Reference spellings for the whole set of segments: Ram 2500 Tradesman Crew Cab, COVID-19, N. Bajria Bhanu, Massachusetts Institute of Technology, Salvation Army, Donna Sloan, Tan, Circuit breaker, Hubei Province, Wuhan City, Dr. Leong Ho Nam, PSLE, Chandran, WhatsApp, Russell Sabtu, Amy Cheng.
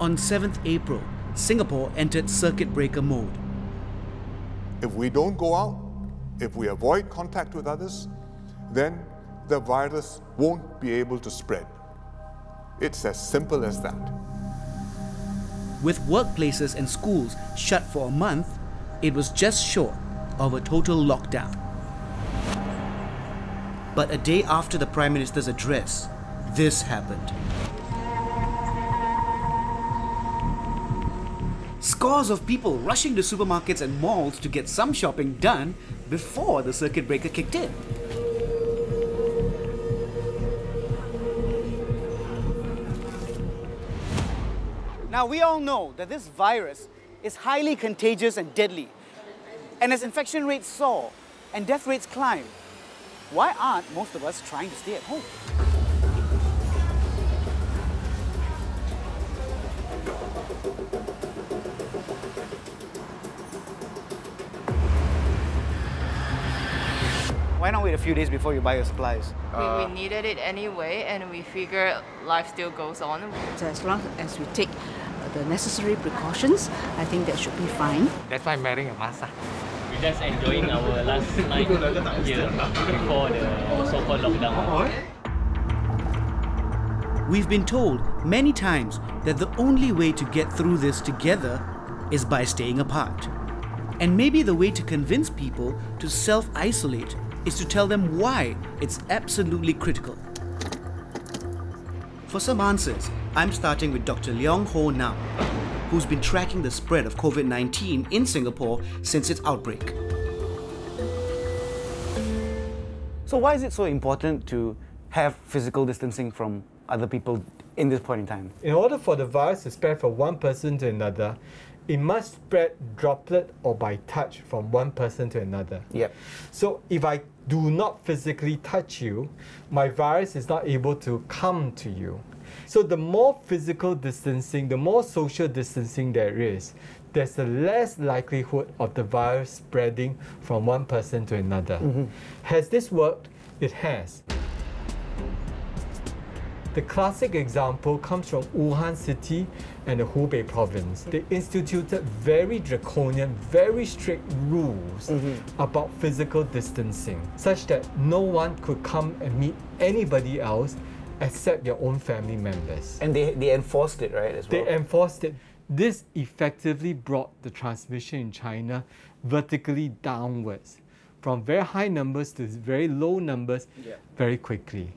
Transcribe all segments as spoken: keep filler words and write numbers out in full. On seventh April, Singapore entered circuit breaker mode. If we don't go out, if we avoid contact with others, then the virus won't be able to spread. It's as simple as that. With workplaces and schools shut for a month, it was just short of a total lockdown. But a day after the Prime Minister's address, this happened. Scores of people rushing to supermarkets and malls to get some shopping done before the circuit breaker kicked in. Now, we all know that this virus is highly contagious and deadly. And as infection rates soar and death rates climb, why aren't most of us trying to stay at home? Why not wait a few days before you buy your supplies? Uh, we, we needed it anyway, and we figure life still goes on. So as long as we take the necessary precautions, I think that should be fine. That's why I'm wearing a mask. We're just enjoying our last night here before the so-called lockdown. We've been told many times that the only way to get through this together is by staying apart. And maybe the way to convince people to self-isolate is to tell them why it's absolutely critical. For some answers, I'm starting with Doctor Leong Ho Nam, who's been tracking the spread of COVID nineteen in Singapore since its outbreak. So why is it so important to have physical distancing from other people in this point in time? In order for the virus to spread from one person to another, it must spread droplet or by touch from one person to another. Yep. So if I do not physically touch you, my virus is not able to come to you. So the more physical distancing, the more social distancing there is, there's the less likelihood of the virus spreading from one person to another. Mm-hmm. Has this worked? It has. The classic example comes from Wuhan City and the Hubei Province. They instituted very draconian, very strict rules mm-hmm. about physical distancing, such that no one could come and meet anybody else except your own family members. And they, they enforced it, right, as well? They enforced it. This effectively brought the transmission in China vertically downwards, from very high numbers to very low numbers yeah. very quickly.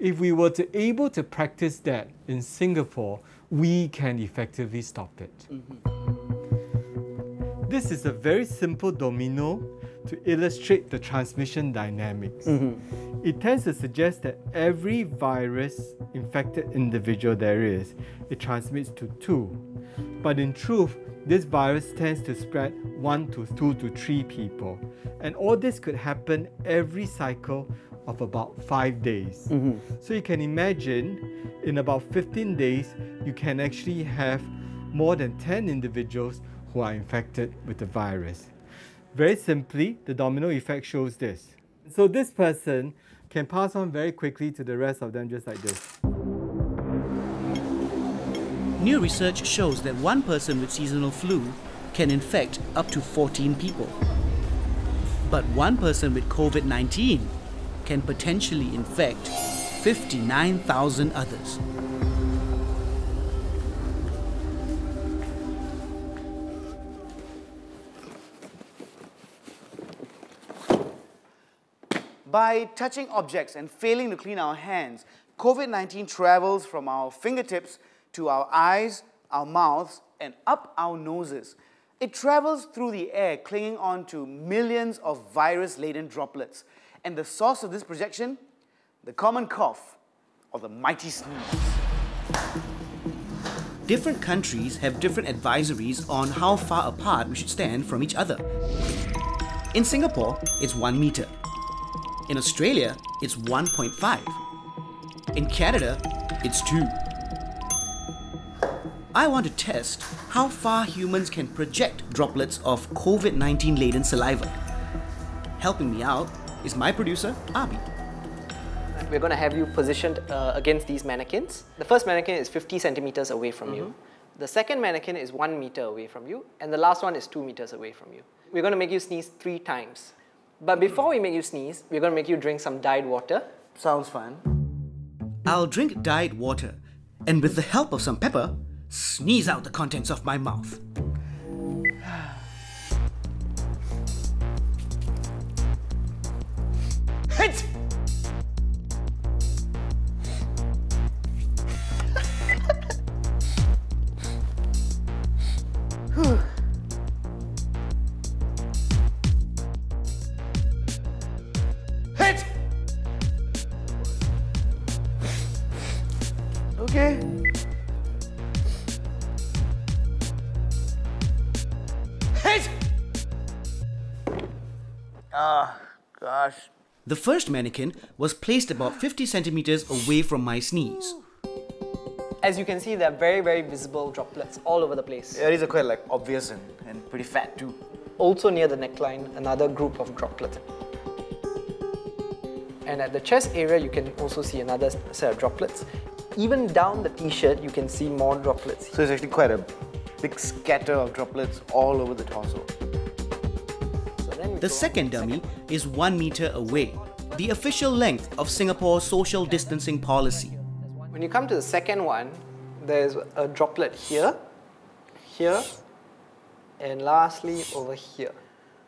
If we were to able to practice that in Singapore, we can effectively stop it. Mm-hmm. This is a very simple domino to illustrate the transmission dynamics. Mm-hmm. It tends to suggest that every virus-infected individual there is, it transmits to two. But in truth, this virus tends to spread one to two to three people. And all this could happen every cycle of about five days. Mm-hmm. So you can imagine, in about fifteen days, you can actually have more than ten individuals who are infected with the virus. Very simply, the domino effect shows this. So this person can pass on very quickly to the rest of them, just like this. New research shows that one person with seasonal flu can infect up to fourteen people. But one person with COVID nineteen can potentially infect fifty-nine thousand others. By touching objects and failing to clean our hands, COVID nineteen travels from our fingertips to our eyes, our mouths, and up our noses. It travels through the air, clinging on to millions of virus-laden droplets. And the source of this projection? The common cough, or the mighty sneeze. Different countries have different advisories on how far apart we should stand from each other. In Singapore, it's one meter. In Australia, it's one point five. In Canada, it's two. I want to test how far humans can project droplets of COVID nineteen-laden saliva. Helping me out is my producer, Abi. We're going to have you positioned uh, against these mannequins. The first mannequin is fifty centimeters away from mm-hmm. you. The second mannequin is one meter away from you, and the last one is two meters away from you. We're going to make you sneeze three times. But before we make you sneeze, we're going to make you drink some dyed water. Sounds fun. I'll drink dyed water, and with the help of some pepper, sneeze out the contents of my mouth. Hit! Okay. Hit! Ah, oh, gosh. The first mannequin was placed about fifty centimeters away from my sneeze. As you can see, there are very, very visible droplets all over the place. Yeah, these are quite like obvious and, and pretty fat too. Also near the neckline, another group of droplets. And at the chest area, you can also see another set of droplets. Even down the t-shirt, you can see more droplets. So it's actually quite a big scatter of droplets all over the torso. So then the second dummy second. is one meter away, the official length of Singapore's social distancing policy. When you come to the second one, there's a droplet here, here, and lastly over here.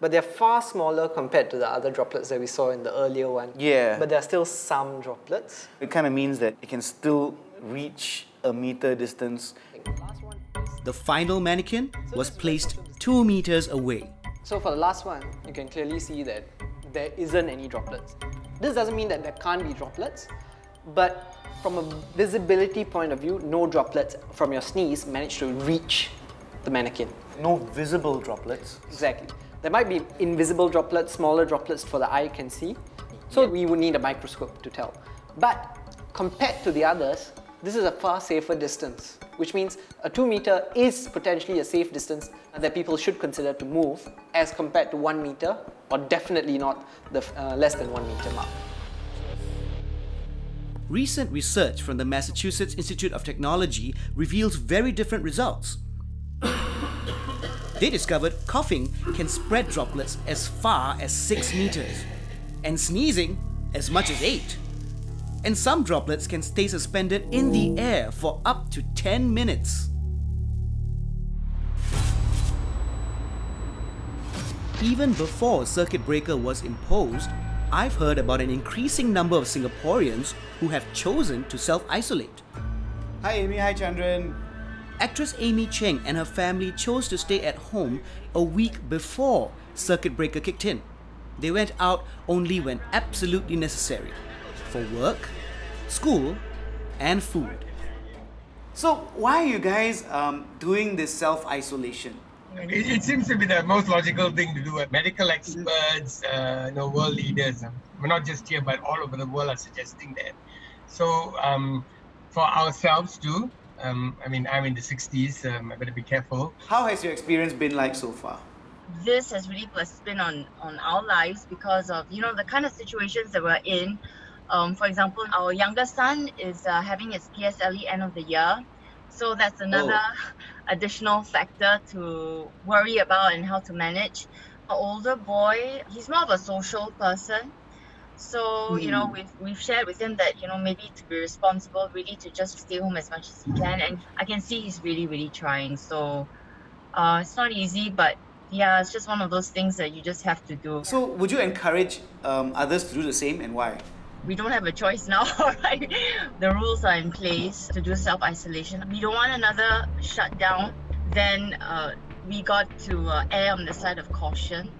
But they're far smaller compared to the other droplets that we saw in the earlier one. Yeah. But there are still some droplets. It kind of means that it can still reach a meter distance. The final mannequin was placed two meters away. So for the last one, you can clearly see that there isn't any droplets. This doesn't mean that there can't be droplets, but from a visibility point of view, no droplets from your sneeze managed to reach the mannequin. No visible droplets. Exactly. There might be invisible droplets, smaller droplets for the eye can see. So we would need a microscope to tell. But compared to the others, this is a far safer distance, which means a two meter is potentially a safe distance that people should consider to move as compared to one meter, or definitely not the uh, less than one meter mark. Recent research from the Massachusetts Institute of Technology reveals very different results. They discovered coughing can spread droplets as far as six meters, and sneezing as much as eight. And some droplets can stay suspended in the air for up to ten minutes. Even before circuit breaker was imposed, I've heard about an increasing number of Singaporeans who have chosen to self-isolate. Hi Amy, hi Chandran. Actress Amy Cheng and her family chose to stay at home a week before circuit breaker kicked in. They went out only when absolutely necessary for work, school, and food. So why are you guys um, doing this self-isolation? It, it seems to be the most logical thing to do. Medical experts, uh, you know, world leaders, we're not just here, but all over the world are suggesting that. So um, for ourselves too, Um, I mean, I'm in the sixties, um, I better be careful. How has your experience been like so far? This has really put a spin on, on our lives because of, you know, the kind of situations that we're in. Um, for example, our youngest son is uh, having his P S L E end of the year. So that's another oh. additional factor to worry about and how to manage. Our older boy, he's more of a social person. So, you know, we've, we've shared with him that, you know, maybe to be responsible, really to just stay home as much as he can. And I can see he's really, really trying. So uh, it's not easy, but yeah, it's just one of those things that you just have to do. So would you encourage um, others to do the same, and why? We don't have a choice now, right? The rules are in place to do self-isolation. We don't want another shutdown. Then uh, we got to uh, err on the side of caution.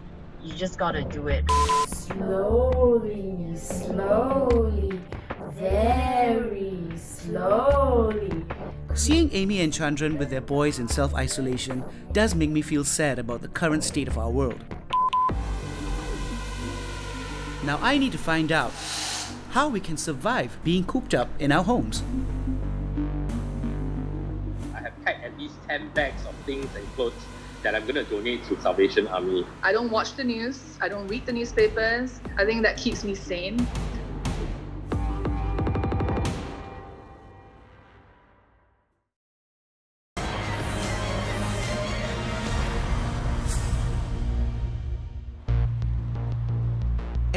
You just gotta do it. Slowly, slowly, very slowly. Seeing Amy and Chandran with their boys in self-isolation does make me feel sad about the current state of our world. Now I need to find out how we can survive being cooped up in our homes. I have packed at least ten bags of things and clothes that I'm going to donate to Salvation Army. I don't watch the news. I don't read the newspapers. I think that keeps me sane.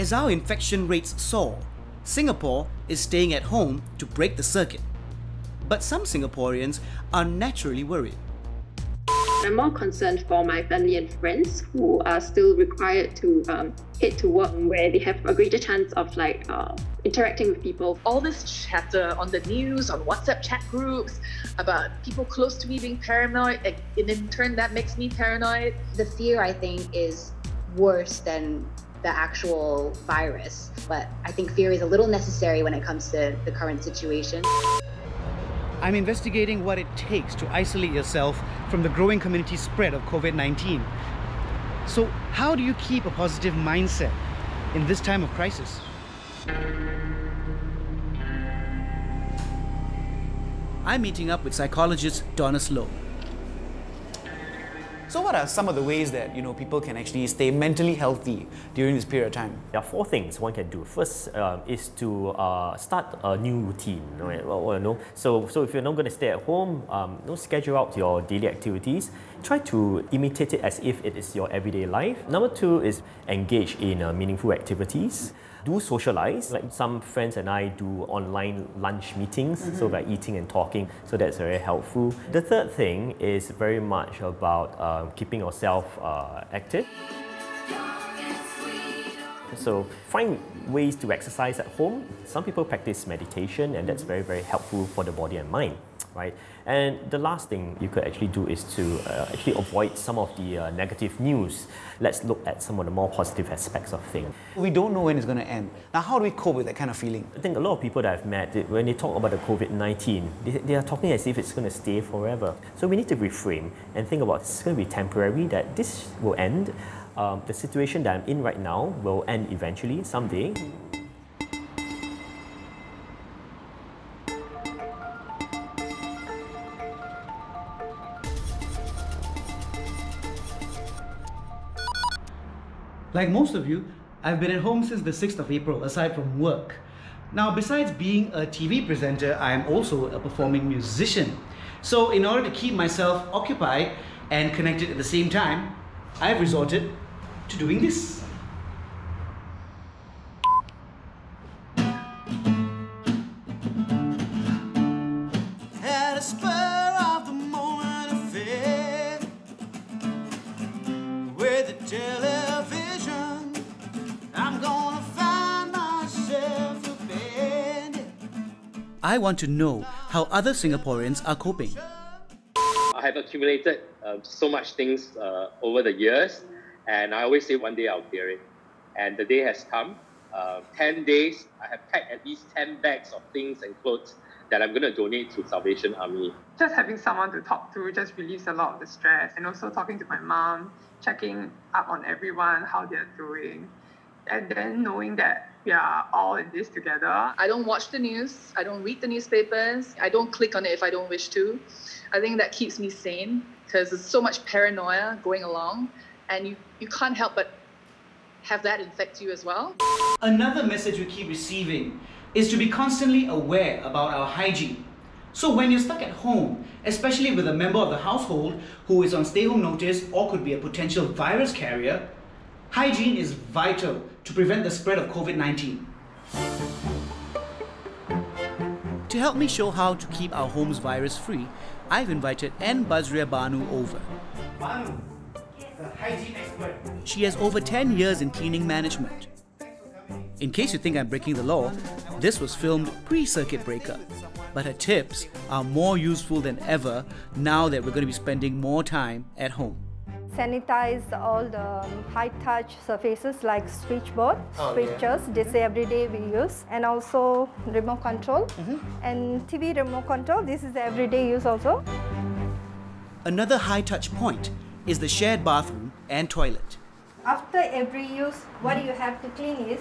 As our infection rates soar, Singapore is staying at home to break the circuit. But some Singaporeans are naturally worried. I'm more concerned for my family and friends who are still required to um, head to work, where they have a greater chance of like uh, interacting with people. All this chatter on the news, on WhatsApp chat groups about people close to me being paranoid, and in turn that makes me paranoid. The fear, I think, is worse than the actual virus, but I think fear is a little necessary when it comes to the current situation. I'm investigating what it takes to isolate yourself from the growing community spread of COVID nineteen. So how do you keep a positive mindset in this time of crisis? I'm meeting up with psychologist Donna Sloan. So what are some of the ways that, you know, people can actually stay mentally healthy during this period of time? There are four things one can do. First uh, is to uh, start a new routine. Right? Well, no. So, so if you're not going to stay at home, um, you know, schedule out your daily activities. Try to imitate it as if it is your everyday life. Number two is engage in uh, meaningful activities. Do socialize, like some friends and I do online lunch meetings, mm-hmm. so by eating and talking, so that's very helpful. The third thing is very much about uh, keeping yourself uh, active. So find ways to exercise at home. Some people practice meditation, and that's very, very helpful for the body and mind. Right? And the last thing you could actually do is to uh, actually avoid some of the uh, negative news. Let's look at some of the more positive aspects of things. We don't know when it's going to end. Now, how do we cope with that kind of feeling? I think a lot of people that I've met, they, when they talk about the COVID nineteen, they, they are talking as if it's going to stay forever. So we need to reframe and think about it's going to be temporary, that this will end. Um, the situation that I'm in right now will end eventually, someday. Like most of you, I've been at home since the sixth of April, aside from work. Now, besides being a T V presenter, I am also a performing musician. So in order to keep myself occupied and connected at the same time, I've resorted to doing this. I want to know how other Singaporeans are coping. I have accumulated uh, so much things uh, over the years, and I always say one day I'll clear it. And the day has come. Uh, ten days, I have packed at least ten bags of things and clothes that I'm going to donate to Salvation Army. Just having someone to talk to just relieves a lot of the stress, and also talking to my mom, checking up on everyone, how they're doing, and then knowing that we are all in this together. I don't watch the news. I don't read the newspapers. I don't click on it if I don't wish to. I think that keeps me sane because there's so much paranoia going along, and you, you can't help but have that infect you as well. Another message we keep receiving is to be constantly aware about our hygiene. So when you're stuck at home, especially with a member of the household who is on stay-home notice or could be a potential virus carrier, hygiene is vital to prevent the spread of COVID nineteen. To help me show how to keep our homes virus-free, I've invited N. Bajria Bhanu over. Bhanu, the hygiene expert. She has over ten years in cleaning management. In case you think I'm breaking the law, this was filmed pre-circuit breaker. But her tips are more useful than ever now that we're going to be spending more time at home. Sanitize all the high-touch surfaces like switchboard, oh, switches, yeah. They say every day we use, and also remote control, mm-hmm. and T V remote control, this is the everyday use also. Another high-touch point is the shared bathroom and toilet. After every use, what you have to clean is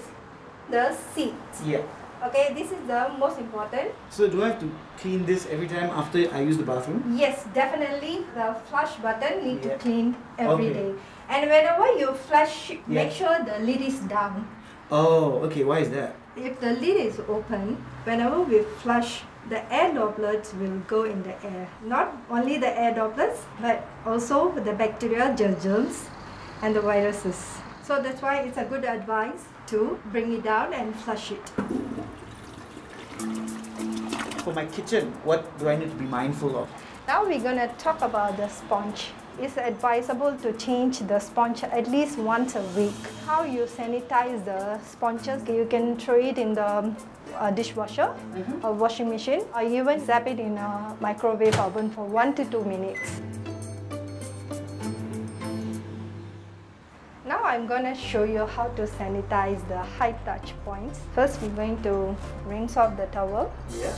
the seats. Yeah. Okay, this is the most important. So do I have to clean this every time after I use the bathroom? Yes, definitely. The flush button need yeah. to clean every okay. day. And whenever you flush, yeah. make sure the lid is down. Oh, okay. Why is that? If the lid is open, whenever we flush, the air droplets will go in the air. Not only the air droplets, but also the bacteria, germs, and the viruses. So that's why it's a good advice to to bring it down and flush it. For my kitchen, what do I need to be mindful of? Now we're going to talk about the sponge. It's advisable to change the sponge at least once a week. How you sanitize the sponges, you can throw it in the uh, dishwasher mm-hmm. or washing machine, or even zap it in a microwave oven for one to two minutes. Now I'm going to show you how to sanitize the high touch points. First, we're going to rinse off the towel. Yeah.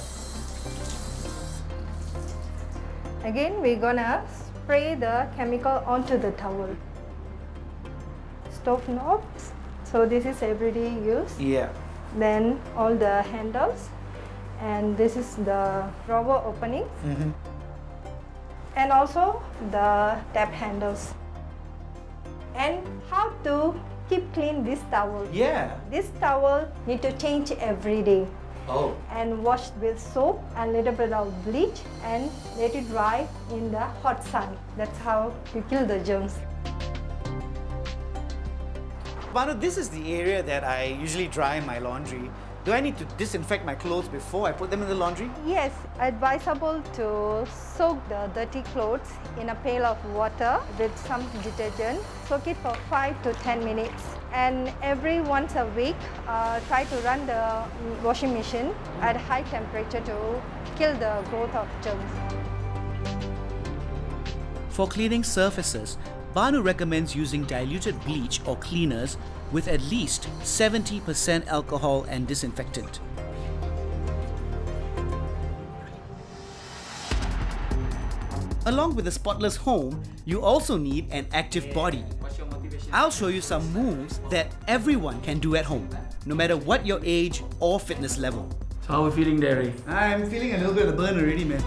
Again, we're going to spray the chemical onto the towel. Stove knobs, so this is everyday use. Yeah. Then all the handles, and this is the drawer opening, mm-hmm. and also the tap handles. And how to keep clean this towel? Yeah. This towel need to change every day. Oh. And washed with soap and little bit of bleach and let it dry in the hot sun. That's how you kill the germs. Bhanu, this is the area that I usually dry my laundry. Do I need to disinfect my clothes before I put them in the laundry? Yes, advisable to soak the dirty clothes in a pail of water with some detergent. Soak it for five to ten minutes. And every once a week, uh, try to run the washing machine at high temperature to kill the growth of germs. For cleaning surfaces, Bhanu recommends using diluted bleach or cleaners with at least seventy percent alcohol and disinfectant. Along with a spotless home, you also need an active body. I'll show you some moves that everyone can do at home, no matter what your age or fitness level. So how are we feeling there, Ray? I'm feeling a little bit of a burn already, man.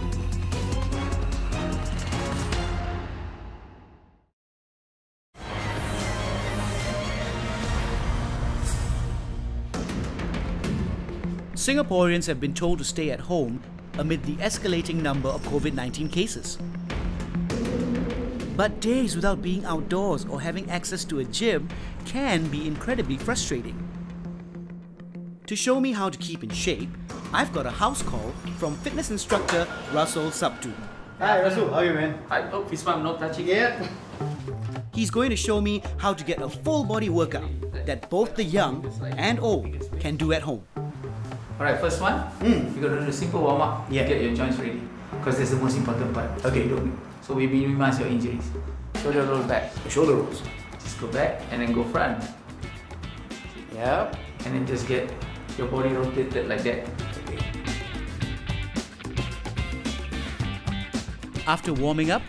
Singaporeans have been told to stay at home amid the escalating number of COVID nineteen cases. But days without being outdoors or having access to a gym can be incredibly frustrating. To show me how to keep in shape, I've got a house call from fitness instructor Russell Sabtu. Hi Russell, how are you, man? I hope this one I'm not touching yet. He's going to show me how to get a full body workout that both the young and old can do at home. Alright, first one, mm. you're going to do a simple warm up yeah. to get your joints ready, because that's the most important part. Okay. So So we minimize your injuries. Shoulder roll back. Shoulder rolls. Just go back and then go front. Yep. And then just get your body rotated like that. Okay. After warming up,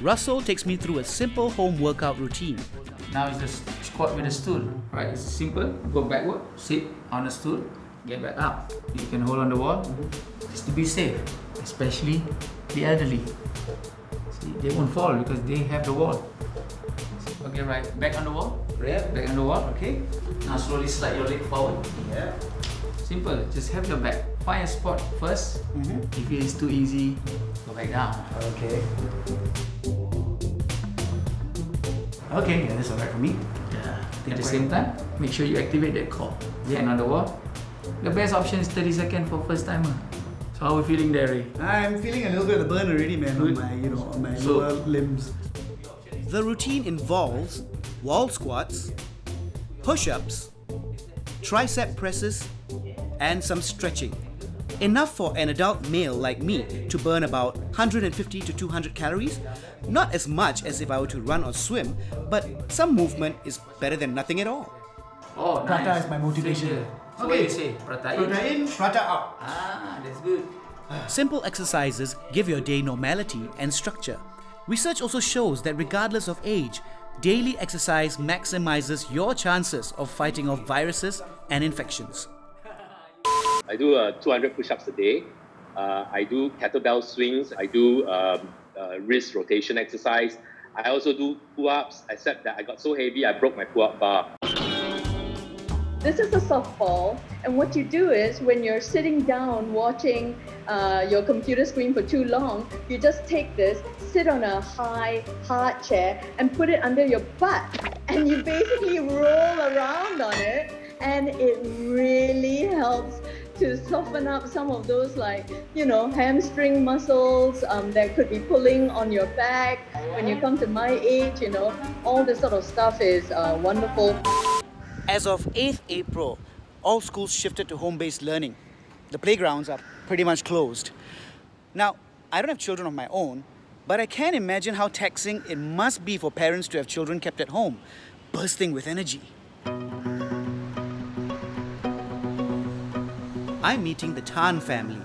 Russell takes me through a simple home workout routine. Now it's just squat with a stool. Right, it's simple. Go backward, sit on a stool, get back up. You can hold on the wall. Mm-hmm. Just to be safe, especially the elderly. They won't fall because they have the wall. Okay, right. Back on the wall. Yeah. Back on the wall. Okay. Now slowly slide your leg forward. Yeah. Simple. Just have your back. Find a spot first. Mm-hmm. If it's too easy, go back down. Okay. Okay. Yeah, that's alright for me. Yeah. At the same time, make sure you activate that core. Yeah. And on the wall. The best option is thirty seconds for first timer. So how are we feeling there, Ray? I'm feeling a little bit of a burn already, man, on my, you know, on my so, lower limbs. The routine involves wall squats, push-ups, tricep presses, and some stretching. Enough for an adult male like me to burn about one hundred fifty to two hundred calories. Not as much as if I were to run or swim, but some movement is better than nothing at all. Oh, nice. Prata is my motivation. So okay. What do you say? Prata in. Prata in, prata out. Ah, that's good. Simple exercises give your day normality and structure. Research also shows that regardless of age, daily exercise maximizes your chances of fighting off viruses and infections. I do uh, two hundred push-ups a day. Uh, I do kettlebell swings. I do um, uh, wrist rotation exercise. I also do pull-ups, except that I got so heavy I broke my pull-up bar. This is a softball, and what you do is when you're sitting down watching uh, your computer screen for too long, you just take this, sit on a high, hard chair, and put it under your butt, and you basically roll around on it, and it really helps to soften up some of those, like, you know, hamstring muscles um, that could be pulling on your back. When you come to my age, you know, all this sort of stuff is uh, wonderful. As of eighth April, all schools shifted to home-based learning. The playgrounds are pretty much closed. Now, I don't have children of my own, but I can imagine how taxing it must be for parents to have children kept at home, bursting with energy. I'm meeting the Tan family.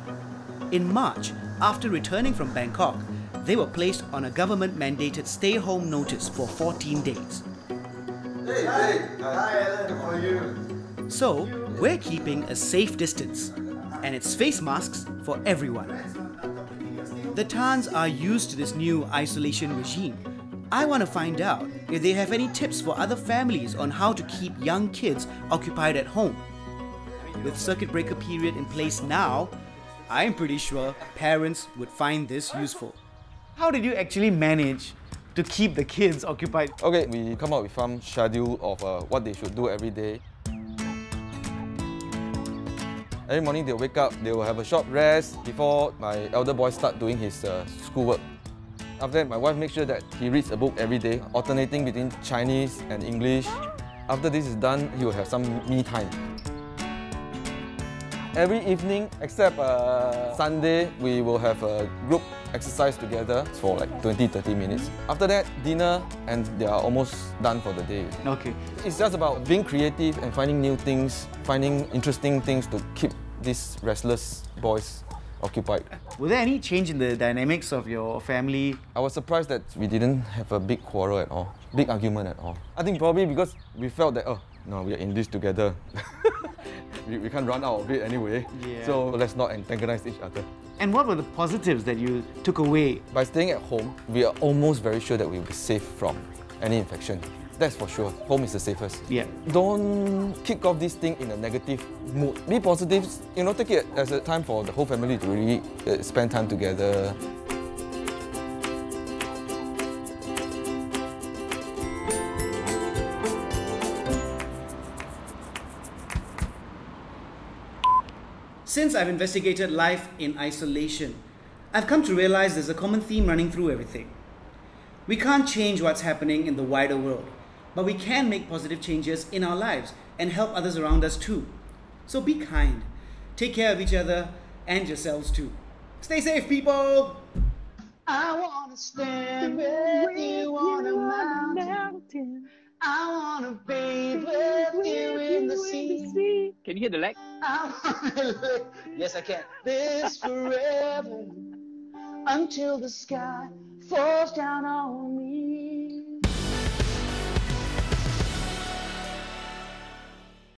In March, after returning from Bangkok, they were placed on a government-mandated stay-home notice for fourteen days. Hey, hey, hi Alan, how are you? So, we're keeping a safe distance, and it's face masks for everyone. The Tans are used to this new isolation regime. I want to find out if they have any tips for other families on how to keep young kids occupied at home. With circuit breaker period in place now, I'm pretty sure parents would find this useful. How did you actually manage to keep the kids occupied? Okay, we come up with some schedule of uh, what they should do every day. Every morning they'll wake up, they will have a short rest before my elder boy starts doing his uh, schoolwork. After that, my wife makes sure that he reads a book every day, alternating between Chinese and English. After this is done, he will have some me time. Every evening, except uh, Sunday, we will have a group exercise together for like twenty to thirty minutes. After that, dinner, and they are almost done for the day. Okay. It's just about being creative and finding new things, finding interesting things to keep these restless boys occupied. Was there any change in the dynamics of your family? I was surprised that we didn't have a big quarrel at all, big argument at all. I think probably because we felt that, oh, no, we are in this together. We, we can't run out of it anyway, yeah. So let's not antagonize each other. And what were the positives that you took away? By staying at home, we are almost very sure that we'll be safe from any infection. That's for sure. Home is the safest. Yeah. Don't kick off this thing in a negative mood. Be positive. You know, take it as a time for the whole family to really uh, spend time together. Since I've investigated life in isolation, I've come to realize there's a common theme running through everything. We can't change what's happening in the wider world, but we can make positive changes in our lives and help others around us too. So be kind, take care of each other and yourselves too. Stay safe, people! I wanna stand with you on a mountain. I wanna bathe with you in the sea. Can you hear the leg? I wanna live, yes I can, this forever until the sky falls down on me.